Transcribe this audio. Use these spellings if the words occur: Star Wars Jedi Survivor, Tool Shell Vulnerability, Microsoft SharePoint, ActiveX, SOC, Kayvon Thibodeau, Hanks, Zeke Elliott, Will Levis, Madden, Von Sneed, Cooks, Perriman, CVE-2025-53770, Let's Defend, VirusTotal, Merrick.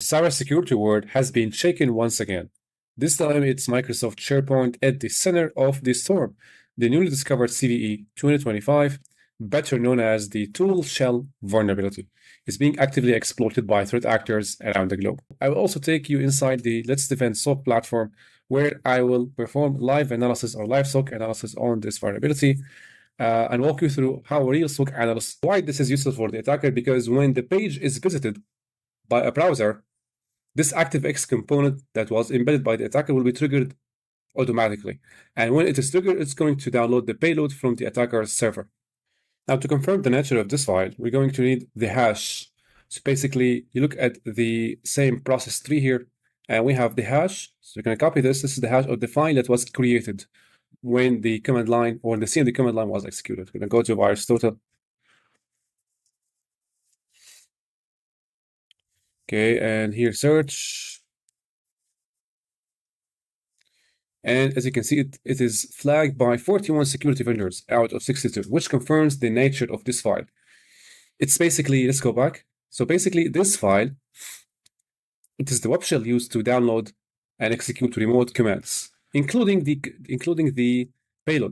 Cybersecurity world has been shaken once again. This time it's Microsoft SharePoint at the center of the storm. The newly discovered CVE-2025, better known as the Tool Shell Vulnerability, is being actively exploited by threat actors around the globe. I will also take you inside the Let's Defend SOC platform, where I will perform live analysis or live SOC analysis on this vulnerability and walk you through how a real SOC analyst, why this is useful for the attacker, because when the page is visited by a browser, this ActiveX component that was embedded by the attacker will be triggered automatically. And when it is triggered, it's going to download the payload from the attacker's server. Now, to confirm the nature of this file, we're going to need the hash. So basically, you look at the same process tree here, and we have the hash. So we're going to copy this. This is the hash of the file that was created when the command line or the CMD command line was executed. We're going to go to VirusTotal. Okay, and here search. And as you can see, it is flagged by 41 security vendors out of 62, which confirms the nature of this file. It's basically, let's go back. So basically this file, it is the web shell used to download and execute remote commands, including the payload.